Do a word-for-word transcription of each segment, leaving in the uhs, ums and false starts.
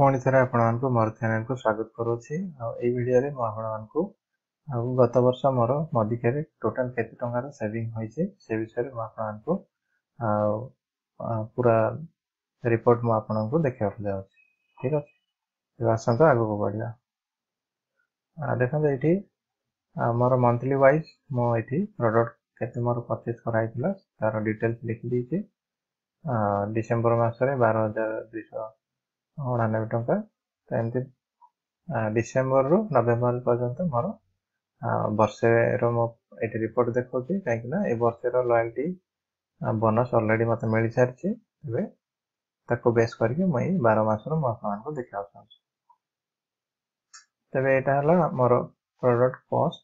पुणी थे आपको मोर चैनल को स्वागत करुच्ची। आई भिडियो में आपको गत वर्ष मोर मदिकेयर टोटाल केते टंकार सेविंग होइछे से विषय में आपको पूरा रिपोर्ट मु आपको देखा जाऊँगी। ठीक अच्छे आसत आग को बढ़िया देखते ये मोर मंथली वाइज मो ये प्रोडक्ट केते मोर परचेज कराइला तार डिटेल्स लिखी दी। डिसेम्बर मसरे बारह हजार दुईश अणानबे टंका तो एमती डिसेम्बर रु नवेम्बर पर्यटन मोर बर्षे मो ये रिपोर्ट देखा कहीं बर्षे लॉयल्टी बोनस अलरेडी मत मिल सारी तेज बेस करके मुई बार मसर मुझे देखा चाहूँ। तेरे यहाँ मोर प्रोडक्ट कॉस्ट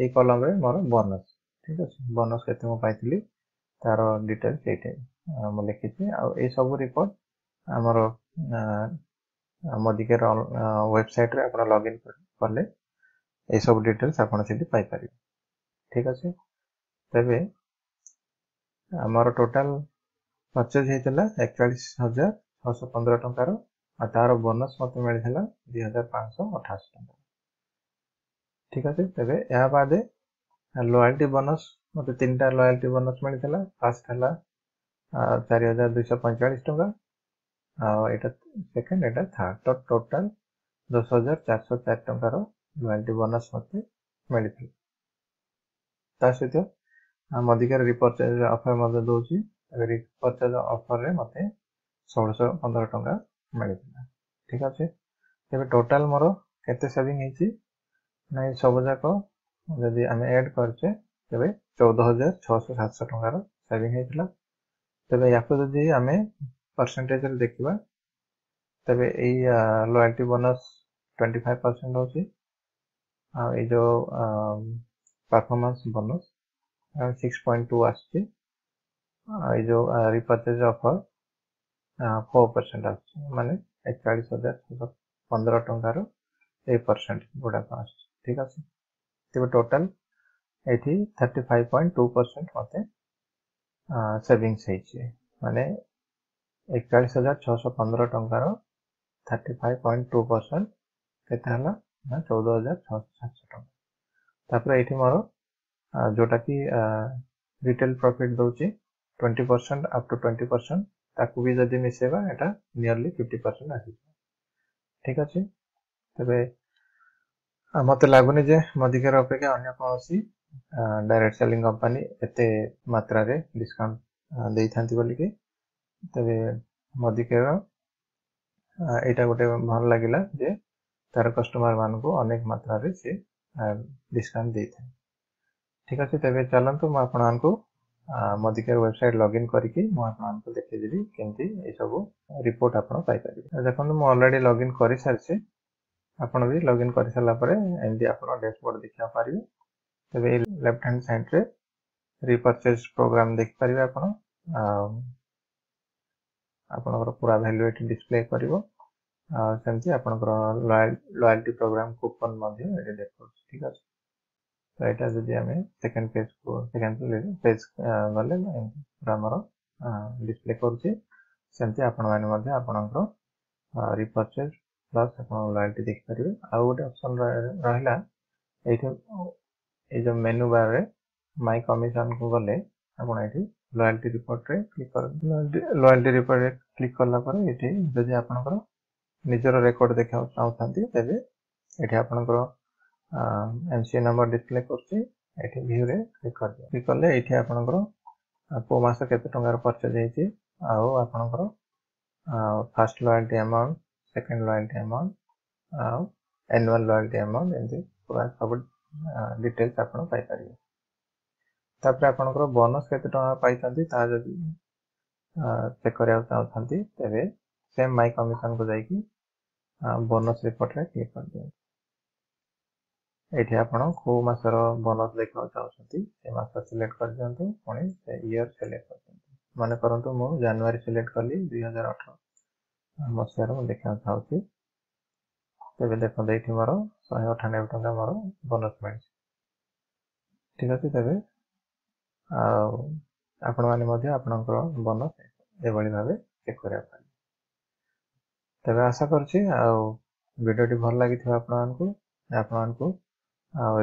ये कलम मोर बोनस। ठीक अच्छे बोनस के पाई तार डिटेल्स ये मुझे लिखी आई सब रिपोर्ट आमर मोदिकेयर वेबसाइट रे आपन लॉगिन करले ए सब डिटेल्स आपन सेठी पाई पारे। ठीक अछि तबे आमर टोटल परचेज हेतला इकतालीस हजार छह सौ पंद्रह टका रो आ तार बोनस मत मिलथला दो हजार पाँच सौ अठासी टका। ठीक अछि तबे या बादे लॉयल्टी बोनस मत तीनटा लॉयल्टी बोनस मिलथला। फर्स्ट हला चार हजार दो सौ पैंतालीस टका सेकेंड एटा थर्ड तो टोटाल दस हजार चार सौ चार टकर लॉयल्टी बोनस मत मिली। सहित मदिकेयर रिपर्चेज अफर मत दूसरी रिपर्चेज अफर मत सोलह सौ पंद्रह टका मिली। ठीक अच्छे तेज टोटाल मोर केते सेविंग ना सब जाक जदि आम एड करचे तेज चौदह हजार छः सौ सात सौ टकर सेविंग होता। तेज या जदि आम परसेंटेज देखा तेज loyalty bonus twenty five percent हो जो performance bonus six point two जो रिपर्चेज ऑफर फोर परसेंट आने एकचाश हजार छः पंद्रह टकर परसेंट गुड़ाक आस। ठीक अच्छे तेज टोटाल ये thirty five point two percent मत सेविंग्स माने एकचाश हजार छःश पंद्रह टकर thirty five point two percent के चौदह हजार छः सात सौ टका। ये मोर जोटा कि रिटेल प्रॉफिट दौर twenty percent up to twenty percent ताकू भी जब मिसेबा एटा नियरली फिफ्टी परसेंट आस। ठीक अच्छे तेज मत लगुनि जे मदिकेयर अपेक्षा अगर कौन सी डायरेक्ट सेलिंग कंपनी एते मात्रा रे डिस्काउंट दे था बोलिकी तेरे मदिकेयर यहाँ गोटे भल लगे जे तार कस्टमर मान को अनेक मात्रा रे से डिस्काउंट दे था। ठीक अच्छे तेज चलतु मुझे मदिकेयर वेबसाइट लॉगिन करके मुझे देखेदेवी केमती ये सब रिपोर्ट आपारे। देखो मुझे अलरेडी लॉगिन कर सारी आपड़ भी लॉगिन कर सारापर एमती आप डैशबोर्ड देखा पारे। तेज लेफ्ट हैंड साइड रे रिपर्चेज प्रोग्राम देखिपारे आप आपनकर पूरा भैल्यू ये डिस्प्ले कर सेमती आपनकर लॉयल्टी प्रोग्राम कूपन ये देखा। ठीक अच्छे तो यहाँ जब आम सेकेंड पेज को सेकेंड पेज गले पूरा मोर डिस्प्ले करमती आपनकर रिपर्चेज प्लस आप लॉयल्टी देखिपारे। आउ गोटे ऑप्शन रहा ये जो मेनू बार रे माय कमिशन को गले ये लॉयल्टी रिपोर्ट रे क्लिक कर लॉयल्टी रिपोर्ट रे क्लिक कलापर ये जब आपनकर निजर रेकर्ड देखा चाहता तेज ये आपनकर एमसीए नंबर डिस्प्ले करू रे क्लिक कर दिया। क्लिक कले ये आपनकर को मस केत टंकार परचेज हो first loyalty amount second loyalty amount आउ एनुअल लॉयल्टी अमाउंट एमती पूरा सब डिटेल्स आपन पाई पारे। तापर आपनकर बोनस केते टका पाइछन्ती ता जदि चेक करया चाहथन्ती तेबे सेम माय कमिशन को जाई कि बोनस रिपोर्ट रे क्लिक कर दियौ। एठी आपन को मासर बोनस देखा चाहथन्ती से मास सिलेक्ट कर दियौ पुणी से ईयर सिलेक्ट कर दियौ। माने परंतु मो जनवरी सिलेक्ट करली दो हजार अठारह मसर मो देखा चाहथि तेबे देखो एठी मोर एक सौ अठानबे टका मोर बोनस मिलि। ठीक अछि तेबे आपण माने बोनस ये भाव चेक कराया। तेज आशा करीडियोटी भल लगी आपको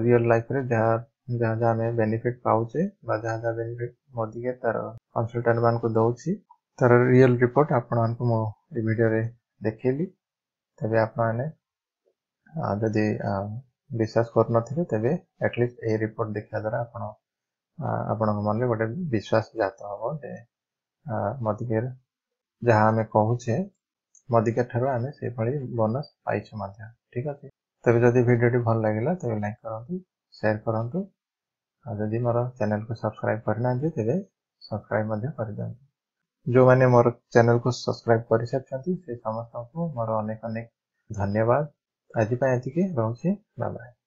रियल लाइफ रे जहाँ जहाँ जहाँ आम बेनिफिट पाचे जहाँ जहाँ बेनिफिट मोदी तार कनसल्टाट मान को दौर तार रियल रिपोर्ट आपण को मो भिडियो देखली तेज आपने जदि विश्वास कर नी तेज एटलिस्ट ये रिपोर्ट देखा द्वारा आपण मन में गोटे विश्वास जात हम जे मोदी जहाँ आम कहचे मोदिका ठार आम से बोनस पाइस ठीक अच्छे। तेज जदि भिडियो भल लगे तेज लाइक करूँ शेयर करूँ जदि मोर चैनल को सब्सक्राइब करना तेज सब्सक्राइब कर दिखाँ। जो मैंने मोर चैनल को सब्सक्राइब कर सारी से समस्त को मोर अनेक अनेक धन्यवाद। आज ये रोचे बाय।